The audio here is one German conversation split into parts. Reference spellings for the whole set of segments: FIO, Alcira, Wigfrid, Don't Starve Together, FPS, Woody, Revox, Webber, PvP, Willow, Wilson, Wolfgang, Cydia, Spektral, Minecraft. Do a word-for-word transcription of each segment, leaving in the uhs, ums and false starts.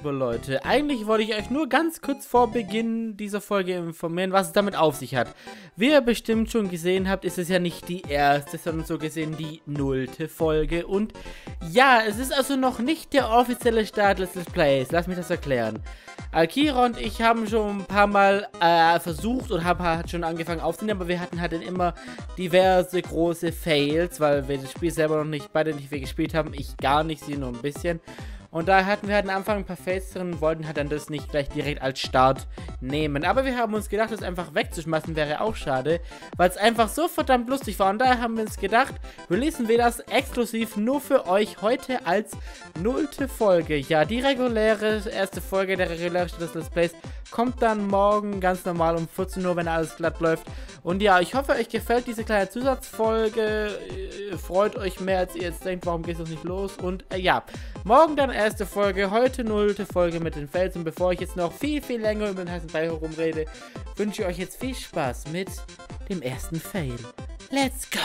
liebe Leute, eigentlich wollte ich euch nur ganz kurz vor Beginn dieser Folge informieren, was es damit auf sich hat. Wie ihr bestimmt schon gesehen habt, ist es ja nicht die erste, sondern so gesehen die nullte Folge. Und ja, es ist also noch nicht der offizielle Start des Let's Plays. Lass mich das erklären. Alcira und ich haben schon ein paar Mal äh, versucht und haben halt schon angefangen aufzunehmen, aber wir hatten halt dann immer diverse große Fails, weil wir das Spiel selber noch nicht, beide nicht viel gespielt haben. Ich gar nicht, sie nur ein bisschen. Und da hatten wir halt am Anfang ein paar Fails drin und wollten halt dann das nicht gleich direkt als Start nehmen. Aber wir haben uns gedacht, das einfach wegzuschmeißen wäre auch schade, weil es einfach so verdammt lustig war. Und daher haben wir uns gedacht, releasen wir das exklusiv nur für euch heute als nullte Folge. Ja, die reguläre erste Folge der regulären Let's Plays kommt dann morgen ganz normal um vierzehn Uhr, wenn alles glatt läuft. Und ja, ich hoffe, euch gefällt diese kleine Zusatzfolge. Freut euch mehr, als ihr jetzt denkt, warum geht es noch nicht los? Und äh, ja, morgen dann erste Folge, heute nullte Folge mit den Fails. Und bevor ich jetzt noch viel, viel länger über den heißen Brei herumrede, wünsche ich euch jetzt viel Spaß mit dem ersten Fail. Let's go!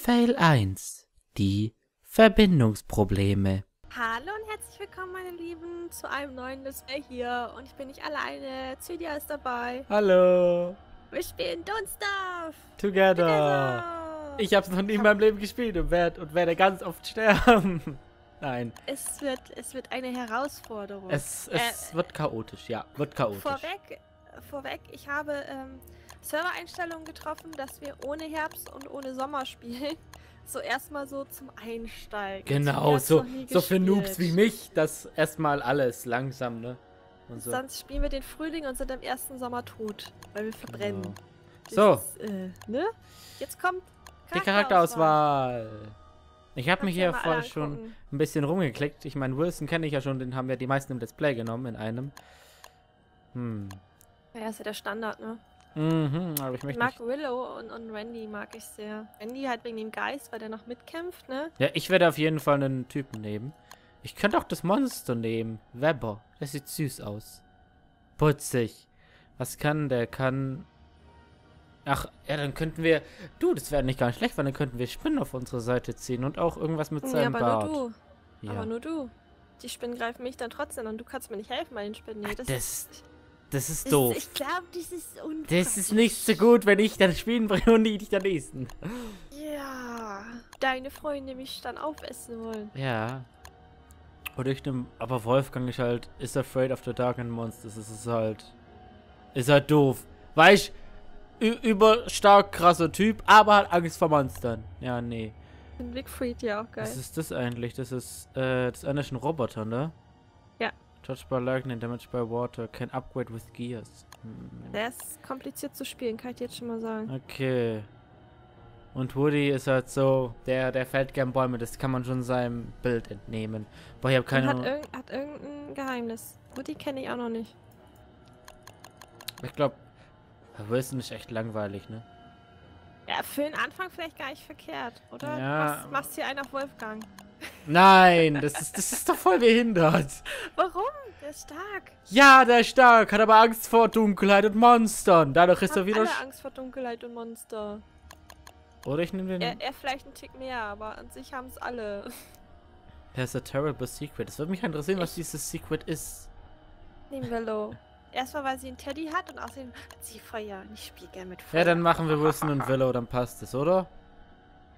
Fail eins. Die Verbindungsprobleme. Hallo und herzlich willkommen, meine Lieben, zu einem neuen Let's Play hier. Und ich bin nicht alleine, Cydia ist dabei. Hallo! Wir spielen Don't Starve Together! Together. Ich hab's noch nie in meinem Leben gespielt und werde und werde ganz oft sterben. Nein. Es wird, es wird eine Herausforderung. Es, es äh, wird chaotisch, ja. Wird chaotisch. Vorweg, vorweg ich habe ähm, Server-Einstellungen getroffen, dass wir ohne Herbst und ohne Sommer spielen. So erstmal so zum Einsteigen. Genau, so, so für Noobs wie mich, das erstmal alles langsam, ne? Und so. Sonst spielen wir den Frühling und sind am ersten Sommer tot, weil wir verbrennen. Genau. So. Ist, äh, ne? Jetzt kommt die Charakterauswahl. Ich habe mich hier vorher schon ein bisschen rumgeklickt. Ich meine, Wilson kenne ich ja schon, den haben wir die meisten im Let's Play genommen in einem. Hm. Ja, ist ja der Standard, ne? Mhm, aber ich möchte. Ich mag Willow und, und Randy mag ich sehr. Randy halt wegen dem Geist, weil der noch mitkämpft, ne? Ja, ich werde auf jeden Fall einen Typen nehmen. Ich könnte auch das Monster nehmen. Webber. Das sieht süß aus. Putzig. Was kann der? Kann. Ach, ja, dann könnten wir... Du, das wäre nicht gar nicht schlecht, weil dann könnten wir Spinnen auf unsere Seite ziehen und auch irgendwas mit seinem Bart. Ja, aber Bart. Nur du. Ja. Aber nur du. Die Spinnen greifen mich dann trotzdem und du kannst mir nicht helfen bei den Spinnen. Nee, das, Ach, das, das ist das doof. Ist, ich glaube, das ist unfair. Das ist nicht so gut, wenn ich dann Spinnen bringe und nicht der nächsten. Ja. Deine Freunde mich dann aufessen wollen. Ja. Oder ich nehme... Aber Wolfgang ist halt... Is afraid of the dark and monsters. Das ist halt... Ist halt doof. Weißt du... Überstark krasser Typ, aber hat Angst vor Monstern. Ja, nee. Und Wigfrid, ja, auch geil. Was ist das eigentlich? Das ist, äh, das eine ist ein Roboter, ne? Ja. Touched by lightning, damaged by water, can upgrade with gears. Hm. Der ist kompliziert zu spielen, kann ich jetzt schon mal sagen. Okay. Und Woody ist halt so, der, der fällt gern Bäume, das kann man schon seinem Bild entnehmen. Boah, ich hab keine Ahnung. Hat, irg- hat irgendein Geheimnis. Woody kenne ich auch noch nicht. Ich glaube. Wilson ist echt langweilig, ne? Ja, für den Anfang vielleicht gar nicht verkehrt, oder? Ja. Machst, machst hier einen auf Wolfgang. Nein, das ist, das ist doch voll behindert. Warum? Der ist stark. Ja, der ist stark, hat aber Angst vor Dunkelheit und Monstern. Dadurch ist er wieder... Alle Angst vor Dunkelheit und Monster. Oder ich nehme den... Er, er vielleicht einen Tick mehr, aber an sich haben es alle. There's a terrible secret. Es würde mich interessieren, ich was dieses Secret ist. Nehmen wir Low. Erstmal, weil sie einen Teddy hat und außerdem hat sie Feuer. Ich spiele gerne mit Feuer. Ja, dann machen wir Wilson und Willow, dann passt es, oder?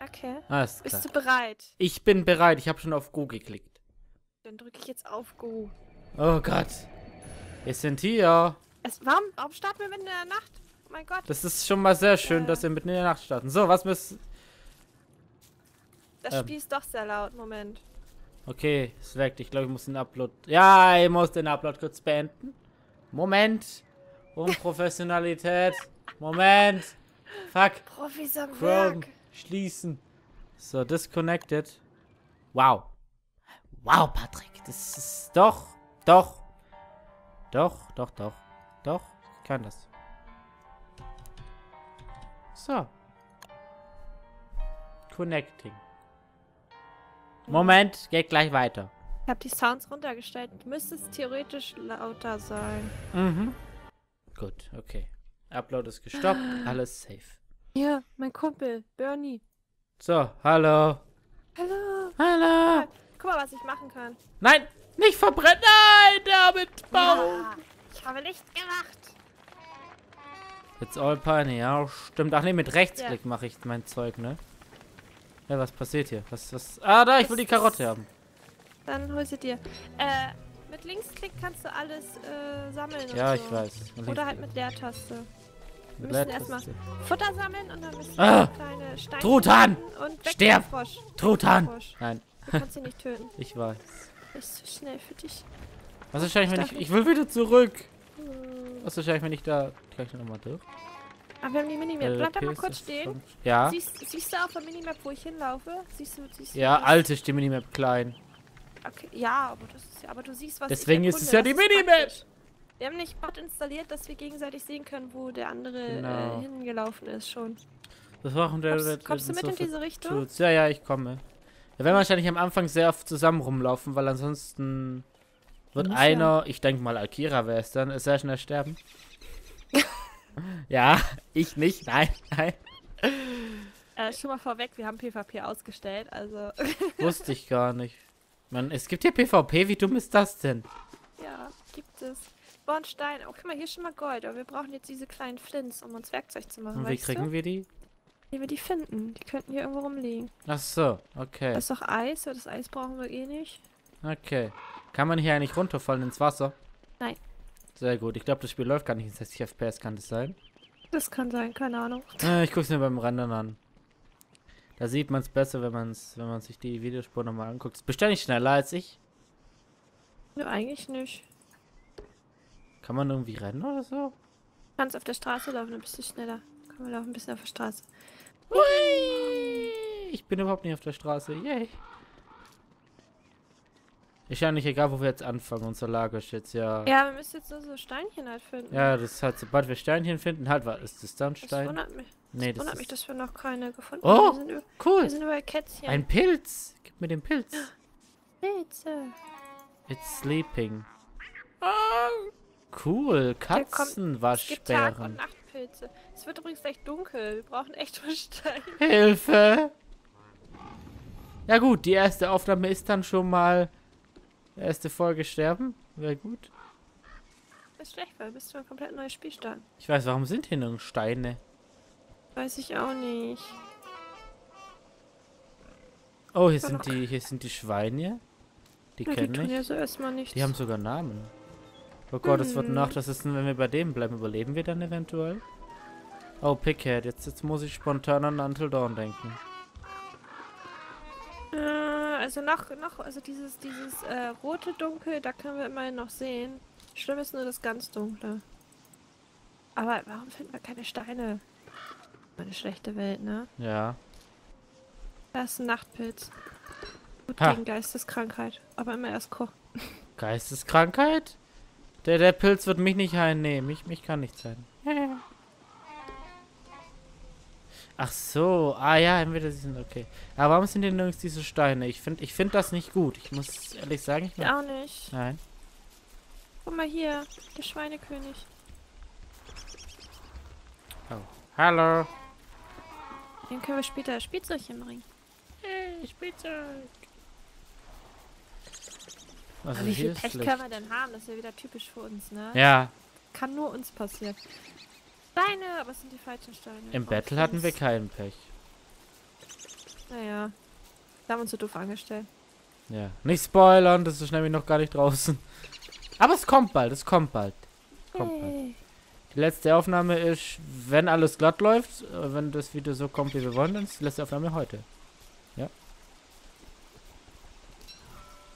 Okay. Alles klar. Bist du bereit? Ich bin bereit. Ich habe schon auf Go geklickt. Dann drücke ich jetzt auf Go. Oh Gott. Wir sind hier. Es, warum, warum starten wir mitten in der Nacht? Oh mein Gott. Das ist schon mal sehr schön, äh. dass wir mitten in der Nacht starten. So, was müssen... Das ähm. Spiel ist doch sehr laut. Moment. Okay, es leckt. Ich glaube, ich muss den Upload... Ja, ich muss den Upload kurz beenden. Moment! Unprofessionalität! Moment! Fuck! Profis am Werk. Schließen! So, disconnected. Wow! Wow, Patrick! Das ist doch! Doch! Doch, doch, doch. Doch, ich kann das. So. Connecting. Moment, geht gleich weiter. Ich habe die Sounds runtergestellt. Müsste es theoretisch lauter sein. Mhm. Gut, okay. Upload ist gestoppt. Alles safe. Ja, mein Kumpel, Bernie. So, hallo. Hallo. Hallo. Guck mal, was ich machen kann. Nein! Nicht verbrennen! Nein, damit bauen! Ja, ich habe nichts gemacht. It's all pine, ja, stimmt. Ach ne, mit Rechtsklick ja. mache ich mein Zeug, ne? Ja, was passiert hier? Was, was? Ah, da, ich will die Karotte haben. Dann hol sie dir. Äh, mit Linksklick kannst du alles äh, sammeln. Ja, und so. Ich weiß. Oder halt mit Leertaste. Wir müssen erstmal Futter sammeln und dann müssen wir ah! kleine Steine. Truthahn! Und weg Sterb! Den Frosch. Truthahn! Nein. Du kannst ihn nicht töten. Ich weiß. Ist zu schnell für dich. Was ist wahrscheinlich, wenn ich. Ich will wieder zurück! Hm. Was ist wahrscheinlich, wenn ich da. Gleich nochmal durch. Aber wir haben die Minimap. Bleib da mal kurz stehen. Ja. Siehst, siehst du auf der Minimap, wo ich hinlaufe? Siehst du, siehst du ja, das? Alt ist die Minimap klein. Okay, ja, aber das ist ja, aber du siehst was. Deswegen ist es ja die Minimap! Wir haben nicht Bot installiert, dass wir gegenseitig sehen können, wo der andere genau. äh, hingelaufen ist schon. Das war auch ein Kommst, der, kommst du mit so in diese Richtung? Tools. Ja, ja, ich komme. Wir werden wahrscheinlich am Anfang sehr oft zusammen rumlaufen, weil ansonsten wird Muss einer, ja. ich denke mal Alcira wäre es dann, sehr schnell sterben. Ja, ich nicht, nein, nein. Äh, schon mal vorweg, wir haben PvP ausgestellt, also... Wusste ich gar nicht. Man, es gibt hier PvP, wie dumm ist das denn? Ja, gibt es. Bornstein, oh guck mal, hier ist schon mal Gold, aber wir brauchen jetzt diese kleinen Flints, um uns Werkzeug zu machen, Und wie weißt kriegen du? wir die? Wie wir die finden, die könnten hier irgendwo rumliegen. Ach so, okay. Da ist doch Eis, aber das Eis brauchen wir eh nicht. Okay. Kann man hier eigentlich runterfallen ins Wasser? Nein. Sehr gut, ich glaube das Spiel läuft gar nicht in sechzig F P S, kann das sein? Das kann sein, keine Ahnung. Äh, ich gucke es mir beim Rendern an. Da sieht man es besser, wenn man es, wenn man sich die Videospur nochmal anguckt. Ist beständig schneller als ich? Ja, eigentlich nicht. Kann man irgendwie rennen oder so? Kannst auf der Straße laufen, ein bisschen schneller. Kann man laufen ein bisschen auf der Straße. Hui! Ich bin überhaupt nicht auf der Straße, yay! Ist ja nicht egal, wo wir jetzt anfangen. Unser Lager ist jetzt ja... Ja, wir müssen jetzt nur so Steinchen halt finden. Ja, das ist halt, sobald wir Steinchen finden, halt, was ist das dann? Stein? Das wundert mich. Nee, das wundert ist... mich, dass wir noch keine gefunden oh, haben. Oh, cool. Wir sind über Kätzchen. Ein Pilz. Gib mir den Pilz. Pilze. It's sleeping. Oh. Cool. Katzenwaschbären. Es gibt Tag- und Nachtpilze. Es wird übrigens gleich dunkel. Wir brauchen echt nur Stein. Hilfe. Ja gut, die erste Aufnahme ist dann schon mal... Erste Folge sterben, wäre gut. Das ist schlecht, weil wir müssen ein komplett neues Spiel starten. Ich weiß, warum sind hier nur Steine? Weiß ich auch nicht. Oh, hier sind die, hier sind die Schweine. Die ja, kennen mich. Ja so erstmal nichts. Die haben sogar Namen. Oh Gott, es hm. wird Nacht. Das ist, wenn wir bei dem bleiben, überleben wir dann eventuell? Oh, Pickhead, jetzt, jetzt muss ich spontan an Until Dawn denken. Also noch, noch, also dieses, dieses äh, rote Dunkel, da können wir immerhin noch sehen. Schlimm ist nur das ganz Dunkle. Aber warum finden wir keine Steine? Eine schlechte Welt, ne? Ja. Da ist ein Nachtpilz. Gut ha. gegen Geisteskrankheit, aber immer erst kochen. Geisteskrankheit? Der, der Pilz wird mich nicht heilen, nee, mich, mich kann nicht sein. Ach so, ah ja, entweder sie sind okay. Aber warum sind denn nirgends diese Steine? Ich finde ich find das nicht gut. Ich muss ehrlich sagen, ich mag... auch nicht. Nein. Guck mal hier, der Schweinekönig. Oh. Hallo. Den können wir später Spielzeug hinbringen. Hey, Spielzeug. Also wie viel Pech können wir denn haben? Das ist ja wieder typisch für uns, ne? Ja. Kann nur uns passieren. Steine, aber es sind die falschen Steine. Im Battle oh, hatten wir keinen Pech. Naja. Da haben wir uns so doof angestellt. Ja. Nicht spoilern, das ist nämlich noch gar nicht draußen. Aber es kommt bald, es kommt bald. Kommt hey. bald. Die letzte Aufnahme ist, wenn alles glatt läuft, wenn das Video so kommt, wie wir wollen, dann ist die letzte Aufnahme heute. Ja.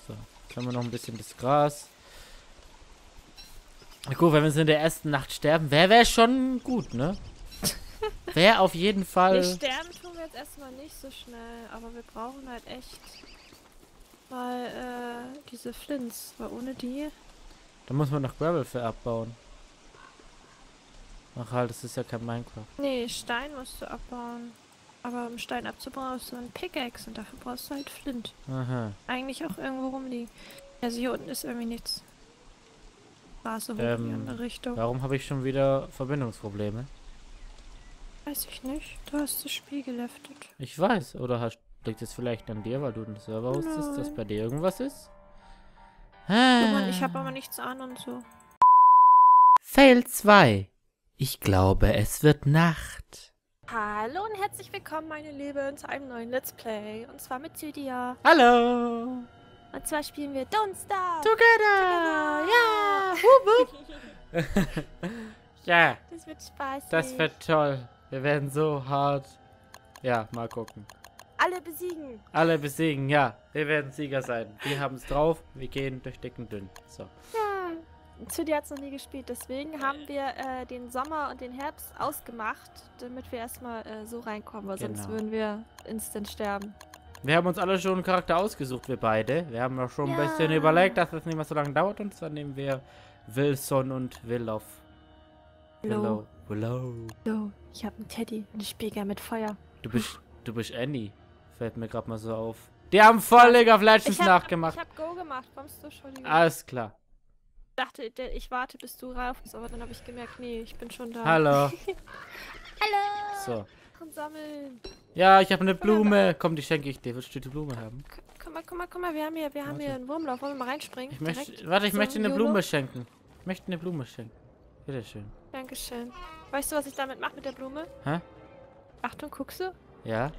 So, jetzt haben wir noch ein bisschen das Gras. Gut, wenn wir es in der ersten Nacht sterben, wäre wär schon gut, ne? Wäre auf jeden Fall... Wir sterben tun wir jetzt erstmal nicht so schnell, aber wir brauchen halt echt mal äh, diese Flints, weil ohne die... Da muss man noch Gravel für abbauen. Ach halt, das ist ja kein Minecraft. Nee, Stein musst du abbauen. Aber um Stein abzubauen, brauchst du einen Pickaxe und dafür brauchst du halt Flint. Aha. Eigentlich auch irgendwo rumliegen. Also hier unten ist irgendwie nichts. So ähm, in die andere Richtung. Warum habe ich schon wieder Verbindungsprobleme? Weiß ich nicht. Du hast das Spiel geleftet. Ich weiß. Oder hast, liegt es vielleicht an dir, weil du den Server hostest, dass bei dir irgendwas ist? Ah. Ich habe aber nichts an und so. Fail zwei. Ich glaube, es wird Nacht. Hallo und herzlich willkommen, meine Lieben, zu einem neuen Let's Play. Und zwar mit Cydia. Hallo. Und zwar spielen wir Don't Starve Together. Ja. Wupp, wupp. Ja. Das wird spaßig. Das wird toll. Wir werden so hart. Ja, mal gucken. Alle besiegen. Alle besiegen, ja. Wir werden Sieger sein. Wir haben es drauf. Wir gehen durch dick und dünn. So. Ja. Cydia hat es noch nie gespielt. Deswegen haben wir äh, den Sommer und den Herbst ausgemacht, damit wir erstmal äh, so reinkommen, weil genau, sonst würden wir instant sterben. Wir haben uns alle schon einen Charakter ausgesucht, wir beide. Wir haben auch schon ja. ein bisschen überlegt, dass das nicht mehr so lange dauert. Und zwar nehmen wir Wilson und Willow. Willow. Willow. Willow. Ich habe einen Teddy, einen Spiegel mit Feuer. Du bist, du bist Annie. Fällt mir gerade mal so auf. Die haben voll League of Legends nachgemacht. Ich hab Go gemacht. Kommst du schon? Alles klar. Ich dachte, ich warte, bis du rauf bist, aber dann habe ich gemerkt, nee, ich bin schon da. Hallo. Hallo. So. Komm sammeln. Ja, ich habe eine Blume. Komm, die schenke ich dir. Willst du die Blume haben? Guck mal, guck mal, guck mal. Wir haben hier, wir haben hier einen Wurmlauf. Wollen wir mal reinspringen? Ich möchte, warte, ich möchte eine Blume schenken. Ich möchte eine Blume schenken. Bitteschön. Dankeschön. Weißt du, was ich damit mache mit der Blume? Hä? Achtung, guckst du? Ja.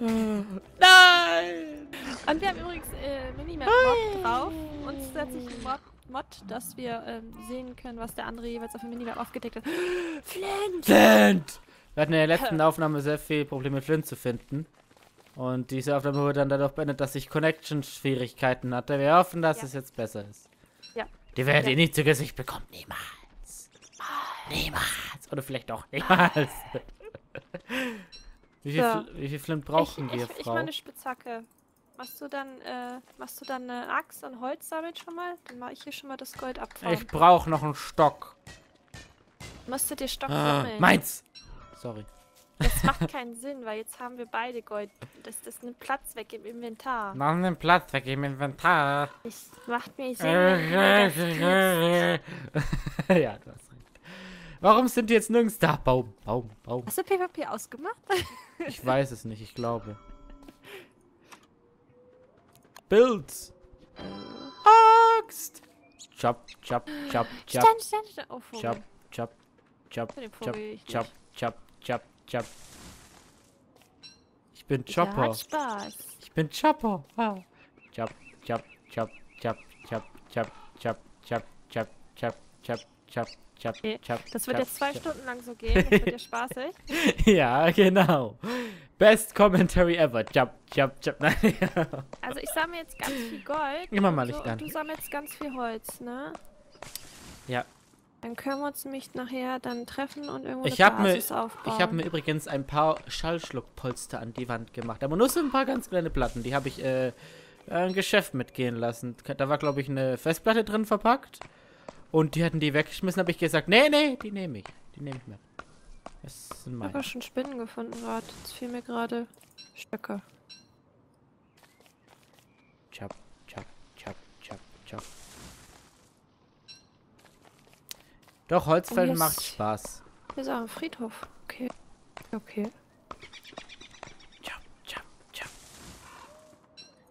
Nein! Und wir haben übrigens äh, Minimap-Mod drauf. Uns setze ich einen Mod, Mod, dass wir ähm, sehen können, was der andere jeweils auf dem Minimap aufgedeckt hat. Flint! Flint! Wir hatten in der letzten Aufnahme sehr viel Probleme, Flint zu finden. Und diese Aufnahme wurde dann dadurch beendet, dass ich Connection-Schwierigkeiten hatte. Wir hoffen, dass ja. es jetzt besser ist. Ja. Die werdet ja. ihr nicht zu Gesicht bekommen. Niemals. Niemals. Oder vielleicht auch niemals. Wie viel, so. wie viel Flint brauchen ich, wir, ich, Frau? Ich meine Spitzhacke. Machst du dann, äh, machst du dann eine Axt und Holz damit schon mal? Dann mache ich hier schon mal das Gold abfahren. Ich brauche noch einen Stock. Musst du dir Stock ah, sammeln? Meins! Sorry. Das macht keinen Sinn, weil jetzt haben wir beide Gold. Das, das nimmt Platz weg im Inventar. Mach nimmt Platz weg im Inventar. Das macht mir Sinn. Ja, du hast recht. Warum sind die jetzt nirgends da? Baum, Baum, Baum. Hast du PvP ausgemacht? Ich weiß es nicht, ich glaube. Builds. Axt. Chop, chop, chop, chop. Stand, stand, stand. Oh, Vogel. Chop, chop, chop, chop, chop, chop, chop, chop. Ich bin Chopper. Ja, Spaß. Ich bin Chopper. Ah. Chop, chop, chop, chop, chop, chop, chop, chop, chop, chop, chop, chop. Chab, okay. chab, das wird chab, jetzt zwei chab. Stunden lang so gehen. Das wird ja spaßig. Ja, genau. Best Commentary ever. Chab, chab, chab. Nein, ja. Also ich sammle jetzt ganz viel Gold. Immer mal Licht so, an. Du sammelst ganz viel Holz, ne? Ja. Dann können wir uns nämlich nachher dann treffen und irgendwo ich eine Basis mir, aufbauen. Ich habe mir übrigens ein paar Schallschluckpolster an die Wand gemacht. Aber nur so ein paar ganz kleine Platten. Die habe ich äh, ein Geschäft mitgehen lassen. Da war, glaube ich, eine Festplatte drin verpackt. Und die hatten die weggeschmissen, habe ich gesagt, nee, nee, die nehme ich. Die nehme ich mit. Das sind meine. Ich habe schon Spinnen gefunden gerade. Jetzt fiel mir gerade Stöcke. Chop, chop, chop, chop, chop. Doch, Holzfällen oh, macht Spaß. Hier ist auch ein Friedhof. Okay. Okay. Chop, chop, chop.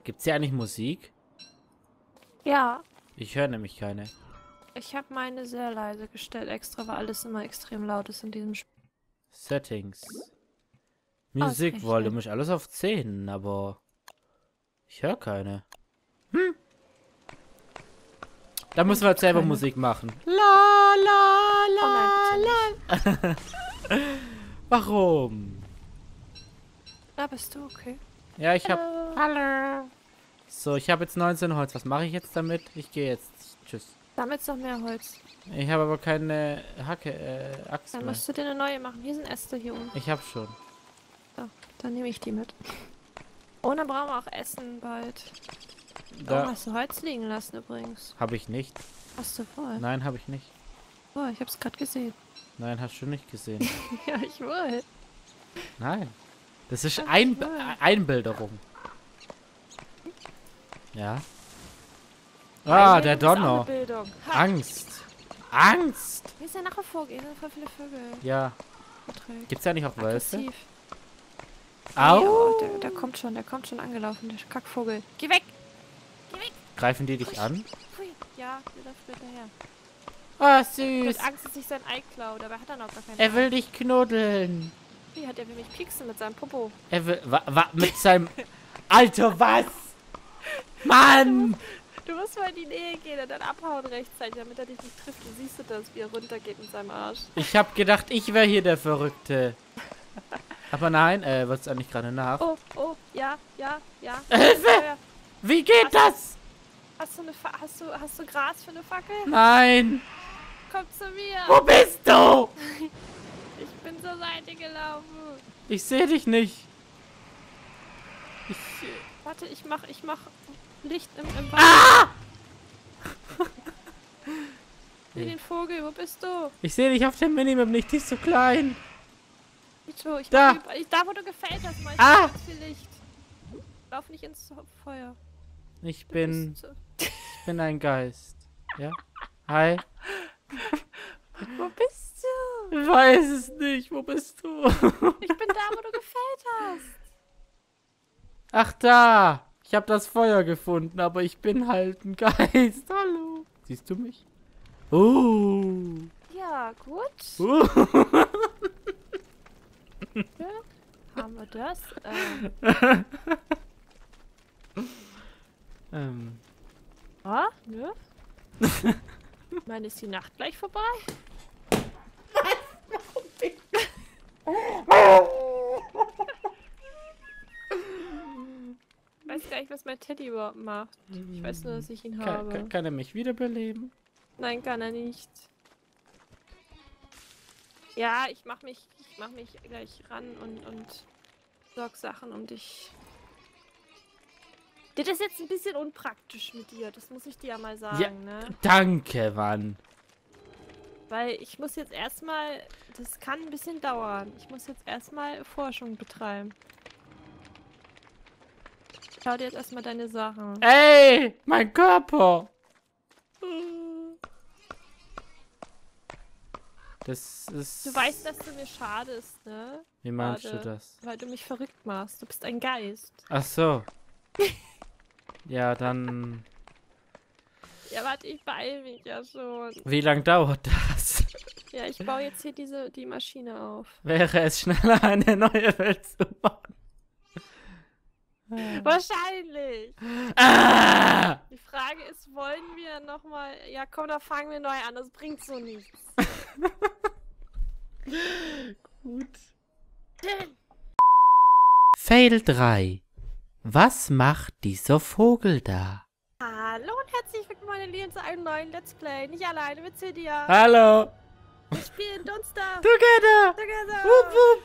Gibt's hier eigentlich Musik? Ja. Ich höre nämlich keine. Ich habe meine sehr leise gestellt, extra, weil alles immer extrem laut ist in diesem Spiel. Settings. Musikvolume, ich alles auf zehn, aber ich höre keine. Hm. Da müssen wir jetzt selber keine Musik machen. La la la la. Warum? Da bist du, okay. Ja, ich habe. Hallo. So, ich habe jetzt neunzehn Holz. Was mache ich jetzt damit? Ich gehe jetzt. Tschüss. Damit noch mehr Holz. Ich habe aber keine Hacke, äh, Axt. Dann musst du dir eine neue machen. Hier sind Äste hier oben. Ich habe schon. So, dann nehme ich die mit. Oh, dann brauchen wir auch Essen bald. Da. Oh, hast du Holz liegen lassen übrigens? Habe ich nicht. Hast du voll? Nein, habe ich nicht. Oh, ich habe es gerade gesehen. Nein, hast du nicht gesehen. Ja, ich wohl. Nein. Das ist Ein Einbilderung. Ja. Ah, der Donner. Angst. Angst. Hier ist ja nachher ein Vogel. Hier sind voll viele Vögel. Ja. Gibt's ja nicht auch Wölfe? Au. Nee, oh, der, der kommt schon, der kommt schon angelaufen, der Kackvogel. Geh weg. Geh weg. Greifen die dich an? Ja, der läuft mir hinterher. Ah, süß. Er hat Angst, dass ich sein Ei klaue, dabei hat er noch gar keinen. Er will dich knuddeln. Wie hat er will mich pieksen mit seinem Popo? Er will. Wa, wa, mit seinem. Alter, was? Mann! Du musst mal in die Nähe gehen und dann abhauen rechtzeitig, damit er dich nicht trifft. Du siehst das, wie er runtergeht mit seinem Arsch. Ich hab gedacht, ich wäre hier der Verrückte. Aber nein, äh, was ist eigentlich gerade nach? Oh, oh, ja, ja, ja. Hilfe! Wie geht hast das? Du, hast, du eine Fa hast, du, hast du Gras für eine Fackel? Nein! Komm zu mir! Wo bist du? Ich bin zur Seite gelaufen. Ich sehe dich nicht. Ich... Warte, ich mach, ich mach... Licht im, im Wasser. Ah! Seh den Vogel, wo bist du? Ich sehe dich auf dem Minimap nicht, die ist so klein. Ich, ich da. Ich, da, wo du gefällt hast, mach ich ah! ganz viel Licht. Lauf nicht ins Feuer. Ich du bin... So. Ich bin ein Geist. Ja? Hi. Wo bist du? Ich weiß es nicht, wo bist du? Ich bin da, wo du gefällt hast. Ach, da. Ich habe das Feuer gefunden, aber ich bin halt ein Geist. Hallo. Siehst du mich? Oh. Ja, gut. Oh. Ja, haben wir das? Ähm. ähm. Ah, ne? Ich meine, ist die Nacht gleich vorbei? Was? Ich weiß gar nicht, was mein Teddy überhaupt macht. Ich weiß nur, dass ich ihn kann, habe. Kann, kann er mich wiederbeleben? Nein, kann er nicht. Ja, ich mach mich, ich mach mich gleich ran und, und sorg Sachen um dich. Das ist jetzt ein bisschen unpraktisch mit dir, das muss ich dir ja mal sagen, ja, ne? Danke, Mann. Weil ich muss jetzt erstmal, das kann ein bisschen dauern, ich muss jetzt erstmal Forschung betreiben. Schau dir jetzt erstmal deine Sachen. Ey, mein Körper! Das ist... Du weißt, dass du mir schadest, ne? Wie meinst Schade. du das? Weil du mich verrückt machst. Du bist ein Geist. Ach so. Ja, dann... Ja, warte, ich beeil mich ja schon. Wie lange dauert das? Ja, ich baue jetzt hier diese, die Maschine auf. Wäre es schneller, eine neue Welt zu bauen? Wahrscheinlich. Ah! Die Frage ist, wollen wir nochmal... Ja, komm, da fangen wir neu an. Das bringt so nichts. Gut. Fail drei. Was macht dieser Vogel da? Hallo und herzlich willkommen, meine Lieben, zu einem neuen Let's Play. Nicht alleine mit Cydia. Hallo. Wir spielen Don't Starve Together. Together. Wupp, wupp.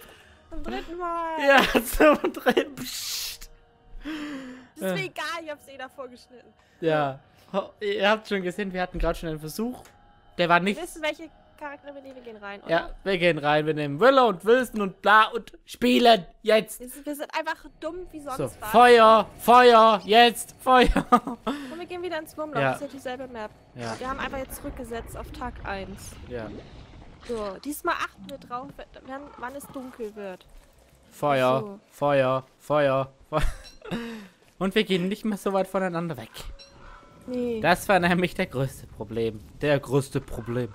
Zum dritten Mal. Ja, zum dritten Mal. Das ist mir egal, ich hab's eh davor geschnitten. Ja. Oh, ihr habt schon gesehen, wir hatten gerade schon einen Versuch. Der war nicht. Wir wissen, welche Charaktere wir nehmen, wir gehen rein, oder? Ja, wir gehen rein, wir nehmen Willow und Wilson und bla und spielen jetzt. Wir sind einfach dumm wie sonst so. was. Feuer, Feuer, jetzt, Feuer. Und wir gehen wieder ins Wurmloch, ja. Das ist ja dieselbe Map. Ja. Wir haben einfach jetzt zurückgesetzt auf Tag eins. Ja. So, diesmal achten wir drauf, wann es dunkel wird. Feuer, so. Feuer, Feuer, Feuer. Und wir gehen nicht mehr so weit voneinander weg. Nee. Das war nämlich der größte Problem. Der größte Problem.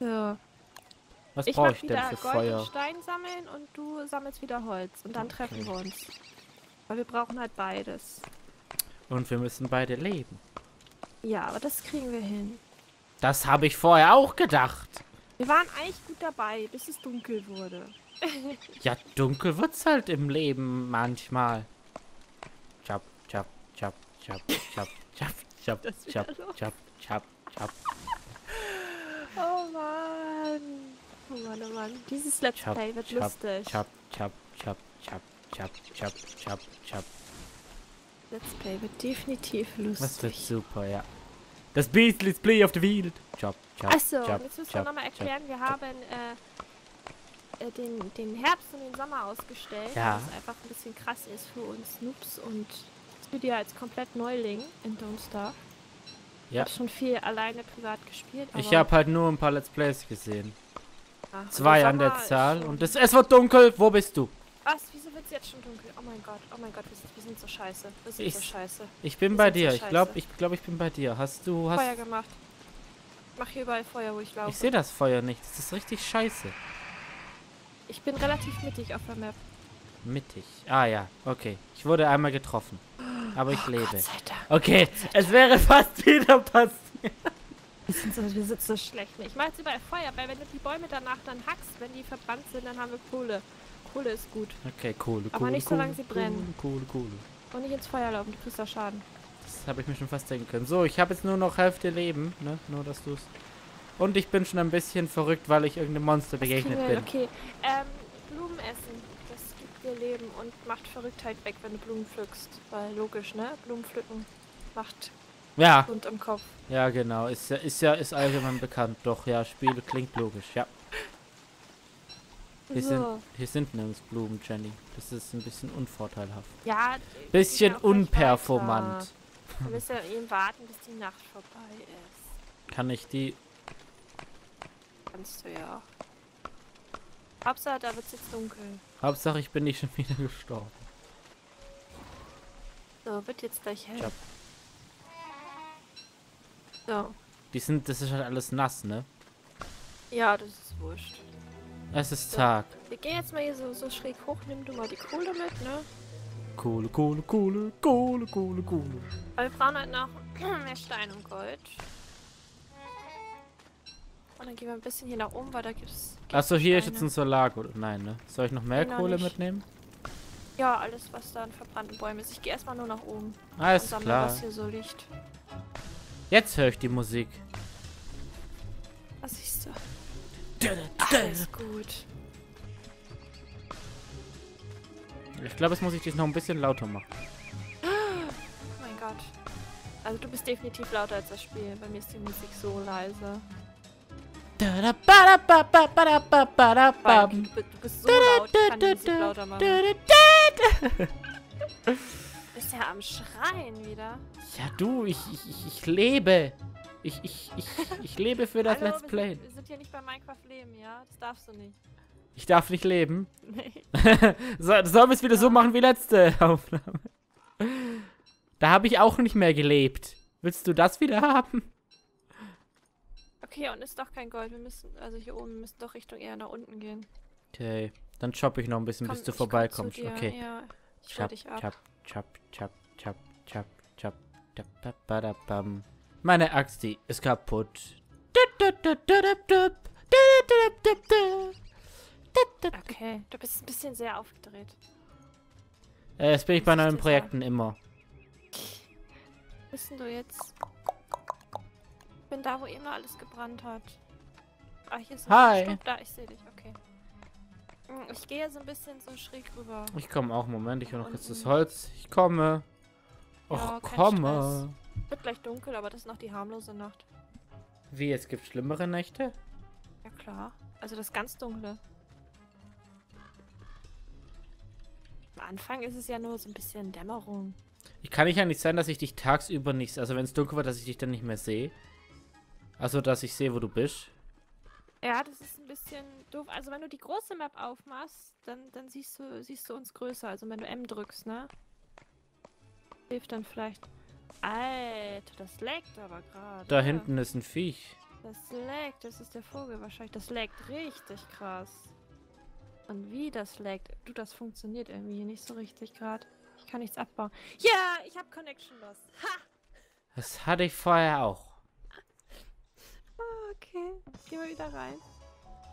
So. Was brauche ich denn für Gold Feuer? Ich Stein sammeln und du sammelst wieder Holz. Und dann okay. treffen wir uns. Weil wir brauchen halt beides. Und wir müssen beide leben. Ja, aber das kriegen wir hin. Das habe ich vorher auch gedacht. Wir waren eigentlich gut dabei, bis es dunkel wurde. Ja, dunkel wird's halt im Leben manchmal. Chap, chap, chap, chap, chap, chap, chap, chap, chap, chap, chap. Oh Mann. Oh Mann, oh Mann. Dieses Let's Play wird lustig. Chap, chap, chap, chap, chap, chap, chap, chap. Let's Play wird definitiv lustig. Das wird super, ja. Das Beast Let's Play of the Wild. Chap, chap, chap. Achso, jetzt müssen wir nochmal erklären, wir haben, äh... Den, den Herbst und den Sommer ausgestellt, ja. Was einfach ein bisschen krass ist für uns Noobs und für die als komplett Neuling in Don't Starve. Ja. Ich hab schon viel alleine privat gespielt. Aber ich habe halt nur ein paar Let's Plays gesehen. Ach, Zwei an der Zahl und es, es wird dunkel. Wo bist du? Was? Wieso wird es jetzt schon dunkel? Oh mein Gott, oh mein Gott, wir sind, wir sind so scheiße. Wir sind ich, so scheiße. Ich bin wir bei dir. So ich glaube, ich, glaub, ich bin bei dir. Hast du... Hast Feuer gemacht. Ich mache hier überall Feuer, wo ich laufe. Ich sehe das Feuer nicht. Das ist richtig scheiße. Ich bin relativ mittig auf der Map. Mittig. Ah ja, okay. Ich wurde einmal getroffen. Aber ich oh, lebe. Gott sei Dank. Okay, Gott sei Dank. Es wäre fast wieder passiert. Wir sind so, wir sind so schlecht. Ich mache jetzt überall Feuer, weil wenn du die Bäume danach dann hackst, wenn die verbrannt sind, dann haben wir Kohle. Kohle ist gut. Okay, Kohle, Kohle, aber nicht, solange sie brennen. Kohle, Kohle. Und nicht ins Feuer laufen, du kriegst da Schaden. Das habe ich mir schon fast denken können. So, ich habe jetzt nur noch Hälfte Leben, ne? Nur, dass du's... Und ich bin schon ein bisschen verrückt, weil ich irgendeinem Monster begegnet bin. Okay, ähm, Blumen essen. Das gibt dir Leben und macht Verrücktheit weg, wenn du Blumen pflückst. Weil logisch, ne? Blumen pflücken macht... Ja. Und im Kopf. Ja, genau. Ist ja, ist ja, ist allgemein bekannt. Doch, ja, Spiele klingt logisch, ja. Hier, so. sind, hier sind nirgends Blumen, Jenny. Das ist ein bisschen unvorteilhaft. Ja. Bisschen ja unperformant. Wir müssen ja eben warten, bis die Nacht vorbei ist. Kann ich die... Kannst du ja auch. Hauptsache, da wird's jetzt dunkel. Hauptsache, ich bin nicht schon wieder gestorben. So, wird jetzt gleich hell. Job. So. Die sind, das ist halt alles nass, ne? Ja, das ist wurscht. Es ist so. Tag. Wir gehen jetzt mal hier so, so schräg hoch, nimm du mal die Kohle mit, ne? Kohle, Kohle, Kohle, Kohle, Kohle, Kohle. Aber wir brauchen halt noch mehr Stein und Gold. Und dann gehen wir ein bisschen hier nach oben, weil da gibt's... gibt's Achso, hier Steine. Ist jetzt ein Solar, oder? Nein, ne? Soll ich noch mehr genau Kohle nicht. mitnehmen? Ja, alles, was da an verbrannten Bäumen ist. Ich gehe erstmal nur nach oben. Alles und klar. Was hier so liegt. Jetzt höre ich die Musik. Was siehst du? Alles gut. Ich glaube, jetzt muss ich dich noch ein bisschen lauter machen. Oh mein Gott. Also du bist definitiv lauter als das Spiel. Bei mir ist die Musik so leise. Du bist so laut, ich kann die Musik lauter machen. Du bist ja am Schreien wieder. Ja du, ich, ich, ich lebe. Ich, ich, ich, ich lebe für das Hallo, Let's Play. Wir sind, wir sind hier nicht bei Minecraft leben, ja? Das darfst du nicht. Ich darf nicht leben? Nee. so, sollen wir es wieder ja. so machen wie letzte Aufnahme? Da habe ich auch nicht mehr gelebt. Willst du das wieder haben? Okay, und ist doch kein Gold. Wir müssen, also hier oben, wir müssen doch Richtung eher nach unten gehen. Okay, dann shoppe ich noch ein bisschen, Komm, bis du vorbeikommst. Okay. Ja, ich schau dich ab. Chop, chop, chop, chop, chop, chop, chop, meine Axt, die ist kaputt. Okay, du bist ein bisschen sehr aufgedreht. Äh, das bin ich bei neuen Projekten immer. Wissen du jetzt? Ich bin da, wo immer alles gebrannt hat. Ah, hier ist ein Stück da, ich sehe dich, okay. Ich gehe so ein bisschen so schräg rüber. Ich komme auch, Moment, ich habe noch kurz das Holz. Ich komme. Och, komme. Wird gleich dunkel, aber das ist noch die harmlose Nacht. Wie, es gibt schlimmere Nächte? Ja klar, also das ganz dunkle. Am Anfang ist es ja nur so ein bisschen Dämmerung. Ich kann nicht eigentlich sein, dass ich dich tagsüber nicht, also wenn es dunkel wird, dass ich dich dann nicht mehr sehe. Also, dass ich sehe, wo du bist. Ja, das ist ein bisschen doof. Also wenn du die große Map aufmachst, dann, dann siehst du, siehst du uns größer. Also wenn du M drückst, ne? Hilft dann vielleicht... Alter, das laggt aber gerade. Da hinten ist ein Viech. Das laggt, das ist der Vogel wahrscheinlich. Das laggt richtig krass. Und wie das laggt. Du, das funktioniert irgendwie nicht so richtig gerade. Ich kann nichts abbauen. Ja, yeah, ich hab Connection Loss. Ha! Das hatte ich vorher auch. Oh, okay, jetzt gehen wir wieder rein.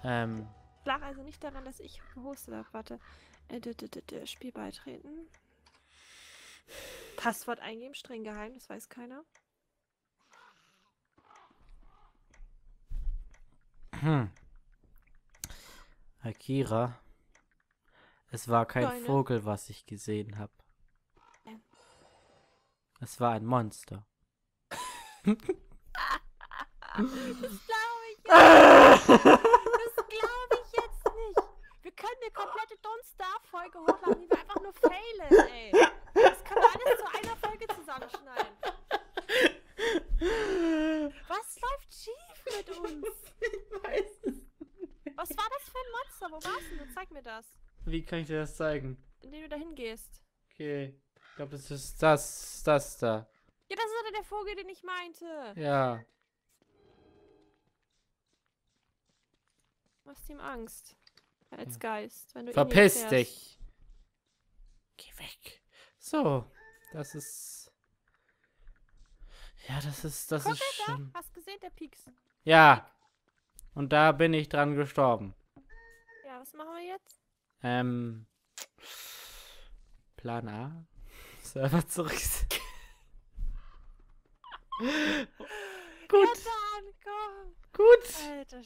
Ähm. Lag also nicht daran, dass ich gehostet habe. Warte. Spiel beitreten. Passwort eingeben, streng geheim, das weiß keiner. Hm. Alcira, es war kein Deine. Vogel, was ich gesehen habe. Ja. Es war ein Monster. Das glaube ich jetzt nicht. Das glaube ich jetzt nicht. Wir können eine komplette Don't Starve Folge hochladen, die wir einfach nur failen, ey. Das kann man alles zu einer Folge zusammenschneiden. Was läuft schief mit uns? Ich weiß es nicht. Was war das für ein Monster? Wo warst du? Zeig mir das. Wie kann ich dir das zeigen? Indem du da hingehst. Okay. Ich glaube, das ist das, das da. Ja, das ist der Vogel, den ich meinte. Ja. Machst ihm Angst. Als Geist. Wenn du Verpiss dich! Geh weg. So. Das ist... Ja, das ist... Das Guck, ist schon... Da. Hast gesehen, der Pieks? Ja. Und da bin ich dran gestorben. Ja, was machen wir jetzt? Ähm... Plan A. Server zurück. Gut. Gut. Alter,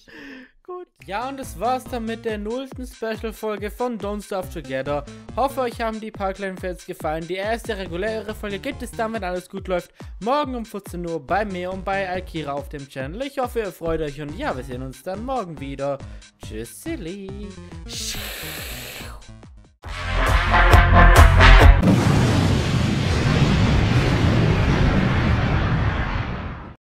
Gut. Ja, und das war's dann mit der nullten Special-Folge von Don't Starve Together. Hoffe, euch haben die paar kleinen Fans gefallen. Die erste reguläre Folge gibt es dann, wenn alles gut läuft, morgen um vierzehn Uhr bei mir und bei Alcira auf dem Channel. Ich hoffe, ihr freut euch und ja, wir sehen uns dann morgen wieder. Tschüss, Silly.